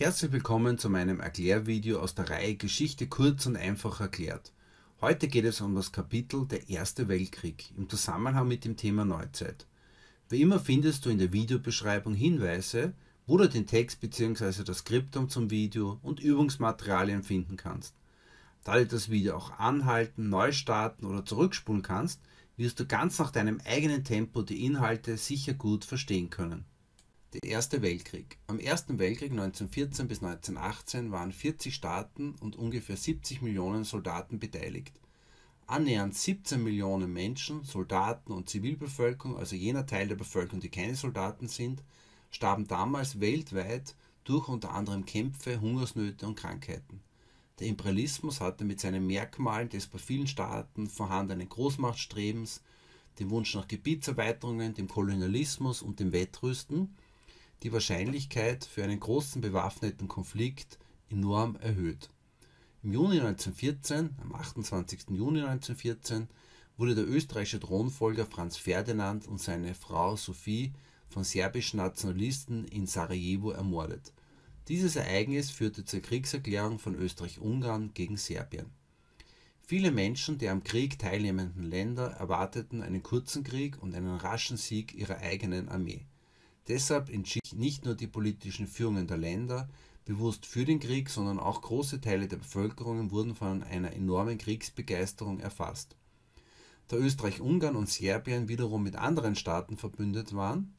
Herzlich willkommen zu meinem Erklärvideo aus der Reihe Geschichte kurz und einfach erklärt. Heute geht es um das Kapitel der Erste Weltkrieg im Zusammenhang mit dem Thema Neuzeit. Wie immer findest du in der Videobeschreibung Hinweise, wo du den Text bzw. das Skriptum zum Video und Übungsmaterialien finden kannst. Da du das Video auch anhalten, neu starten oder zurückspulen kannst, wirst du ganz nach deinem eigenen Tempo die Inhalte sicher gut verstehen können. Der Erste Weltkrieg. Am Ersten Weltkrieg 1914 bis 1918 waren 40 Staaten und ungefähr 70 Millionen Soldaten beteiligt. Annähernd 17 Millionen Menschen, Soldaten und Zivilbevölkerung, also jener Teil der Bevölkerung, die keine Soldaten sind, starben damals weltweit durch unter anderem Kämpfe, Hungersnöte und Krankheiten. Der Imperialismus hatte mit seinen Merkmalen des bei vielen Staaten vorhandenen Großmachtstrebens, dem Wunsch nach Gebietserweiterungen, dem Kolonialismus und dem Wettrüsten die Wahrscheinlichkeit für einen großen bewaffneten Konflikt enorm erhöht. Im Juni 1914, am 28. Juni 1914, wurde der österreichische Thronfolger Franz Ferdinand und seine Frau Sophie von serbischen Nationalisten in Sarajevo ermordet. Dieses Ereignis führte zur Kriegserklärung von Österreich-Ungarn gegen Serbien. Viele Menschen der am Krieg teilnehmenden Länder erwarteten einen kurzen Krieg und einen raschen Sieg ihrer eigenen Armee. Deshalb entschieden nicht nur die politischen Führungen der Länder bewusst für den Krieg, sondern auch große Teile der Bevölkerung wurden von einer enormen Kriegsbegeisterung erfasst. Da Österreich-Ungarn und Serbien wiederum mit anderen Staaten verbündet waren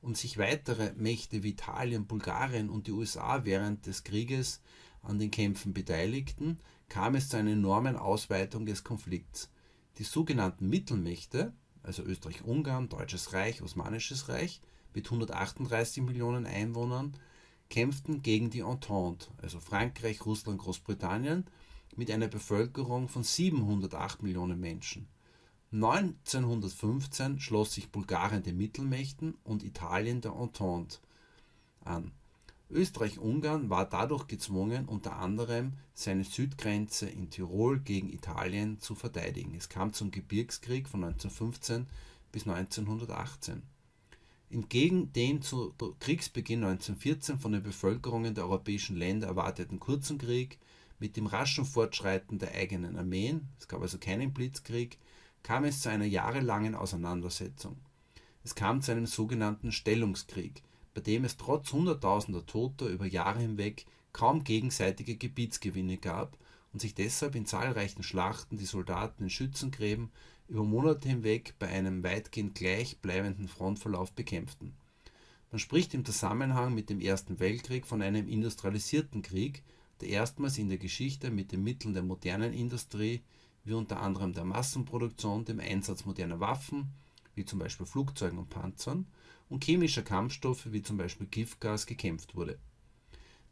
und sich weitere Mächte wie Italien, Bulgarien und die USA während des Krieges an den Kämpfen beteiligten, kam es zu einer enormen Ausweitung des Konflikts. Die sogenannten Mittelmächte, also Österreich-Ungarn, Deutsches Reich, Osmanisches Reich, mit 138 Millionen Einwohnern, kämpften gegen die Entente, also Frankreich, Russland, Großbritannien, mit einer Bevölkerung von 708 Millionen Menschen. 1915 schloss sich Bulgarien den Mittelmächten und Italien der Entente an. Österreich-Ungarn war dadurch gezwungen, unter anderem seine Südgrenze in Tirol gegen Italien zu verteidigen. Es kam zum Gebirgskrieg von 1915 bis 1918. Entgegen den zu Kriegsbeginn 1914 von den Bevölkerungen der europäischen Länder erwarteten kurzen Krieg mit dem raschen Fortschreiten der eigenen Armeen, es gab also keinen Blitzkrieg, kam es zu einer jahrelangen Auseinandersetzung. Es kam zu einem sogenannten Stellungskrieg, bei dem es trotz hunderttausender Toter über Jahre hinweg kaum gegenseitige Gebietsgewinne gab und sich deshalb in zahlreichen Schlachten die Soldaten in Schützengräben über Monate hinweg bei einem weitgehend gleichbleibenden Frontverlauf bekämpften. Man spricht im Zusammenhang mit dem Ersten Weltkrieg von einem industrialisierten Krieg, der erstmals in der Geschichte mit den Mitteln der modernen Industrie, wie unter anderem der Massenproduktion, dem Einsatz moderner Waffen, wie zum Beispiel Flugzeugen und Panzern, und chemischer Kampfstoffe, wie zum Beispiel Giftgas, gekämpft wurde.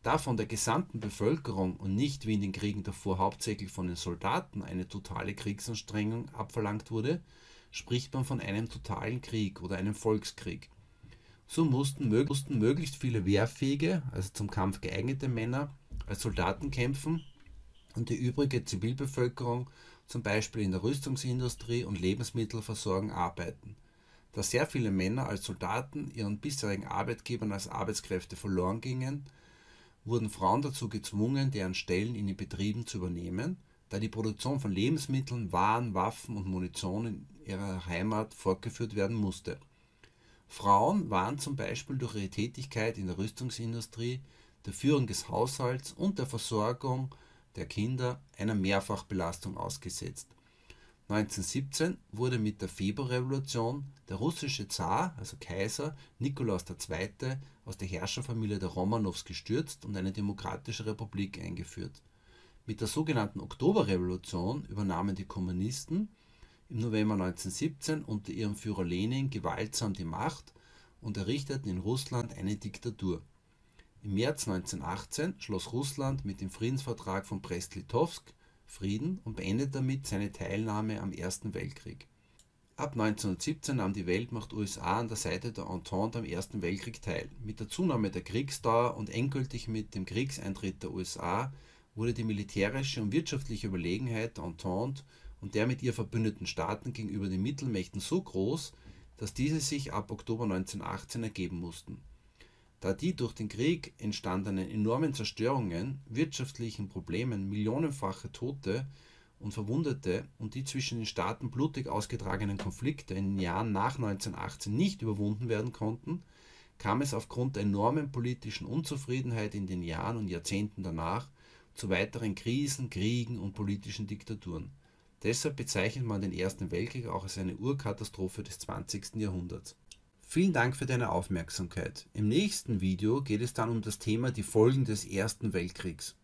Da von der gesamten Bevölkerung und nicht wie in den Kriegen davor hauptsächlich von den Soldaten eine totale Kriegsanstrengung abverlangt wurde, spricht man von einem totalen Krieg oder einem Volkskrieg. So mussten möglichst viele wehrfähige, also zum Kampf geeignete Männer als Soldaten kämpfen und die übrige Zivilbevölkerung zum Beispiel in der Rüstungsindustrie und Lebensmittelversorgung arbeiten. Da sehr viele Männer als Soldaten ihren bisherigen Arbeitgebern als Arbeitskräfte verloren gingen, wurden Frauen dazu gezwungen, deren Stellen in den Betrieben zu übernehmen, da die Produktion von Lebensmitteln, Waren, Waffen und Munition in ihrer Heimat fortgeführt werden musste. Frauen waren zum Beispiel durch ihre Tätigkeit in der Rüstungsindustrie, der Führung des Haushalts und der Versorgung der Kinder einer Mehrfachbelastung ausgesetzt. 1917 wurde mit der Februarrevolution der russische Zar, also Kaiser Nikolaus II., aus der Herrscherfamilie der Romanows gestürzt und eine demokratische Republik eingeführt. Mit der sogenannten Oktoberrevolution übernahmen die Kommunisten im November 1917 unter ihrem Führer Lenin gewaltsam die Macht und errichteten in Russland eine Diktatur. Im März 1918 schloss Russland mit dem Friedensvertrag von Brest-Litowsk Frieden und beendet damit seine Teilnahme am Ersten Weltkrieg. Ab 1917 nahm die Weltmacht USA an der Seite der Entente am Ersten Weltkrieg teil. Mit der Zunahme der Kriegsdauer und endgültig mit dem Kriegseintritt der USA wurde die militärische und wirtschaftliche Überlegenheit der Entente und der mit ihr verbündeten Staaten gegenüber den Mittelmächten so groß, dass diese sich ab Oktober 1918 ergeben mussten. da die durch den Krieg entstandenen enormen Zerstörungen, wirtschaftlichen Problemen, millionenfache Tote und Verwundete und die zwischen den Staaten blutig ausgetragenen Konflikte in den Jahren nach 1918 nicht überwunden werden konnten, kam es aufgrund der enormen politischen Unzufriedenheit in den Jahren und Jahrzehnten danach zu weiteren Krisen, Kriegen und politischen Diktaturen. Deshalb bezeichnet man den Ersten Weltkrieg auch als eine Urkatastrophe des 20. Jahrhunderts. Vielen Dank für deine Aufmerksamkeit. Im nächsten Video geht es dann um das Thema die Folgen des Ersten Weltkriegs.